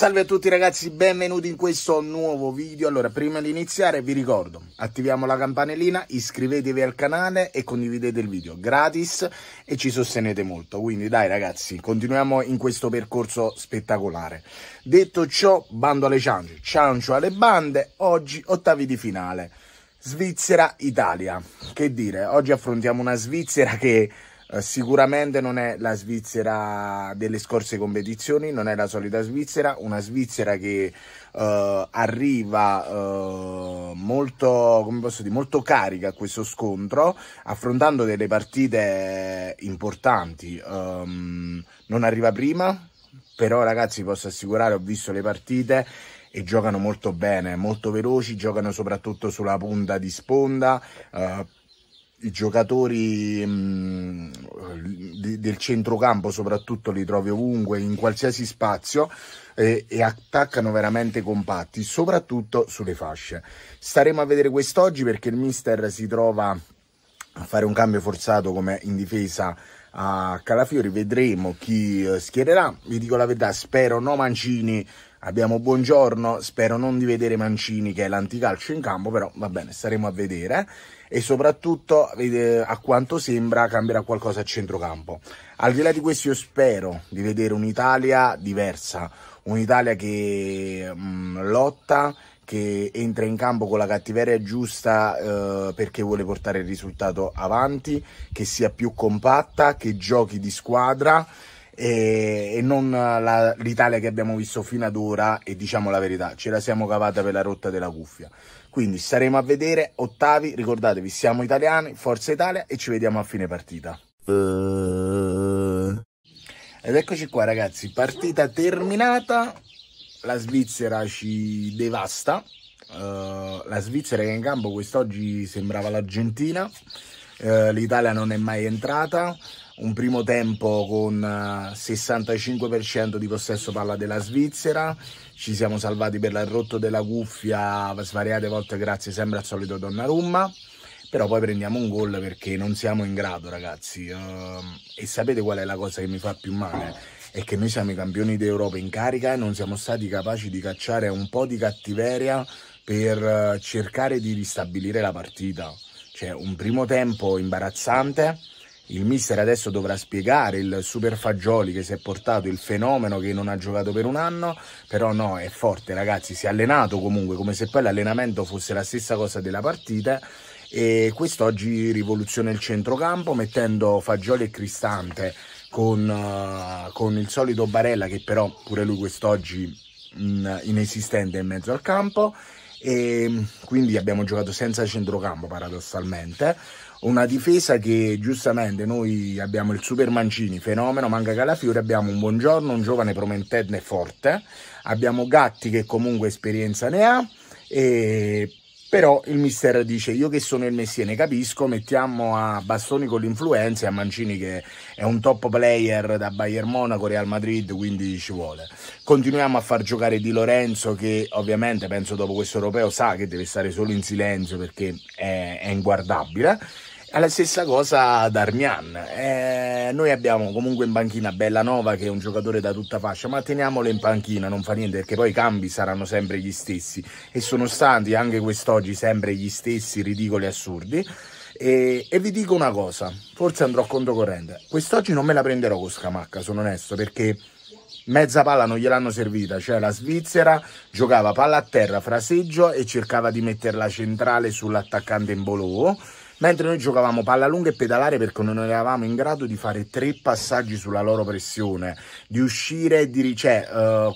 Salve a tutti ragazzi, benvenuti in questo nuovo video. Allora, prima di iniziare vi ricordo, attiviamo la campanellina, iscrivetevi al canale e condividete il video gratis e ci sostenete molto. Quindi dai ragazzi, continuiamo in questo percorso spettacolare. Detto ciò, bando alle ciance, ciancio alle bande. Oggi ottavi di finale, Svizzera-Italia. Che dire, oggi affrontiamo una Svizzera che sicuramente non è la Svizzera delle scorse competizioni, non è la solita Svizzera, una Svizzera che arriva molto, come posso dire, molto carica a questo scontro, affrontando delle partite importanti. Non arriva prima, però ragazzi posso assicurare, ho visto le partite e giocano molto bene, molto veloci, giocano soprattutto sulla punta di sponda, i giocatori del centrocampo soprattutto li trovi ovunque, in qualsiasi spazio, e attaccano veramente compatti, soprattutto sulle fasce. Staremo a vedere quest'oggi perché il mister si trova a fare un cambio forzato come in difesa a Calafiori. Vedremo chi schiererà. Vi dico la verità, spero no Mancini. Abbiamo buongiorno, spero non di vedere Mancini che è l'anticalcio in campo, però va bene, staremo a vedere. E soprattutto a quanto sembra cambierà qualcosa a centrocampo. Al di là di questo io spero di vedere un'Italia diversa, un'Italia che lotta, che entra in campo con la cattiveria giusta perché vuole portare il risultato avanti, che sia più compatta, che giochi di squadra e non l'Italia che abbiamo visto fino ad ora, e diciamo la verità, ce la siamo cavata per la rotta della cuffia. Quindi staremo a vedere. Ottavi, ricordatevi, siamo italiani, forza Italia, e ci vediamo a fine partita. Ed eccoci qua ragazzi, partita terminata, la Svizzera ci devasta, la Svizzera che in campo quest'oggi sembrava l'Argentina, l'Italia non è mai entrata. Un primo tempo con 65% di possesso palla della Svizzera, ci siamo salvati per l'arrotto della cuffia svariate volte grazie sempre al solito Donnarumma, però poi prendiamo un gol perché non siamo in grado ragazzi. E sapete qual è la cosa che mi fa più male? È che noi siamo i campioni d'Europa in carica e non siamo stati capaci di cacciare un po' di cattiveria per cercare di ristabilire la partita. Cioè, un primo tempo imbarazzante. Il mister adesso dovrà spiegare il super Fagioli che si è portato, il fenomeno che non ha giocato per un anno, però no, è forte ragazzi, si è allenato comunque, come se poi l'allenamento fosse la stessa cosa della partita, e quest'oggi rivoluziona il centrocampo mettendo Fagioli e Cristante con il solito Barella che però pure lui quest'oggi inesistente in mezzo al campo, e quindi abbiamo giocato senza centrocampo paradossalmente. Una difesa che giustamente noi abbiamo il super Mancini, fenomeno, manca Calafiori, abbiamo un buongiorno, un giovane promettente forte, abbiamo Gatti che comunque esperienza ne ha, e però il mister dice io che sono il messia ne capisco, mettiamo a Bastoni con l'influenza e a Mancini che è un top player da Bayern Monaco, Real Madrid, quindi ci vuole. Continuiamo a far giocare Di Lorenzo che ovviamente penso dopo questo europeo sa che deve stare solo in silenzio perché è inguardabile. Alla stessa cosa ad Armian, noi abbiamo comunque in panchina Bellanova che è un giocatore da tutta fascia, ma teniamolo in panchina, non fa niente perché poi i cambi saranno sempre gli stessi e sono stati anche quest'oggi sempre gli stessi, ridicoli, assurdi. E vi dico una cosa, forse andrò a conto corrente, quest'oggi non me la prenderò con Scamacca, sono onesto, perché mezza palla non gliel'hanno servita, cioè la Svizzera giocava palla a terra, fraseggio, e cercava di metterla centrale sull'attaccante in Bolò, mentre noi giocavamo palla lunga e pedalare perché non eravamo in grado di fare tre passaggi sulla loro pressione, di uscire e di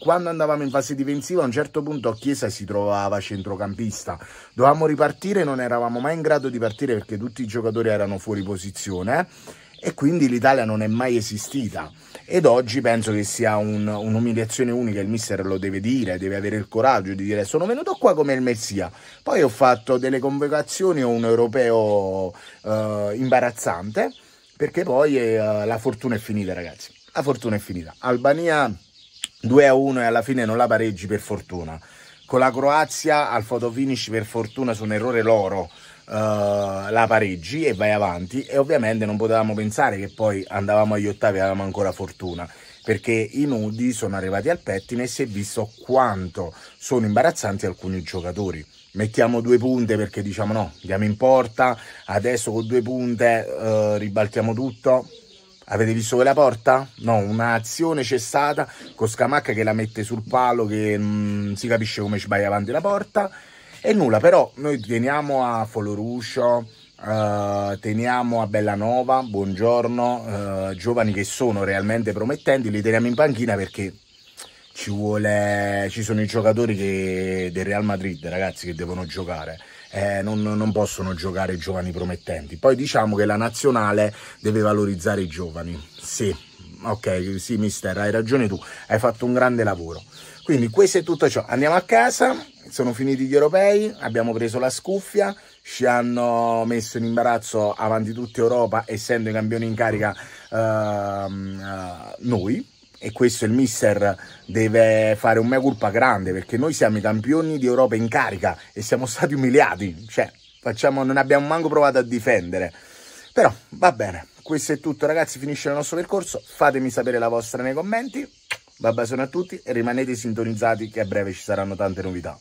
quando andavamo in fase difensiva a un certo punto Chiesa si trovava centrocampista, dovevamo ripartire, non eravamo mai in grado di partire perché tutti i giocatori erano fuori posizione, e quindi l'Italia non è mai esistita. Ed oggi penso che sia un'umiliazione unica, il mister lo deve dire, deve avere il coraggio di dire sono venuto qua come il messia, poi ho fatto delle convocazioni, ho un europeo imbarazzante, perché poi la fortuna è finita ragazzi, la fortuna è finita. Albania 2-1 e alla fine non la pareggi per fortuna, con la Croazia al photo finish per fortuna su un errore loro la pareggi e vai avanti, e ovviamente non potevamo pensare che poi andavamo agli ottavi e avevamo ancora fortuna. perché i nudi sono arrivati al pettine e si è visto quanto sono imbarazzanti alcuni giocatori. Mettiamo 2 punte perché diciamo no, andiamo in porta, adesso con 2 punte ribaltiamo tutto. Avete visto quella porta? No, un'azione cessata con Scamacca che la mette sul palo, che non si capisce come ci vai avanti la porta e nulla. Però noi teniamo a Foloruscio, teniamo a Bellanova, buongiorno, giovani che sono realmente promettenti, li teniamo in panchina perché ci sono i giocatori del Real Madrid, ragazzi, che devono giocare. Non possono giocare i giovani promettenti. Poi diciamo che la nazionale deve valorizzare i giovani. Sì, ok, sì mister, hai ragione tu, hai fatto un grande lavoro. Quindi questo è tutto ciò. Andiamo a casa, sono finiti gli europei, abbiamo preso la scuffia, ci hanno messo in imbarazzo avanti tutta Europa, essendo i campioni in carica noi. E questo il mister deve fare un mea culpa grande, perché noi siamo i campioni d'Europa in carica e siamo stati umiliati, cioè non abbiamo manco provato a difendere. Però va bene, questo è tutto ragazzi, finisce il nostro percorso, fatemi sapere la vostra nei commenti, un bacione a tutti e rimanete sintonizzati che a breve ci saranno tante novità.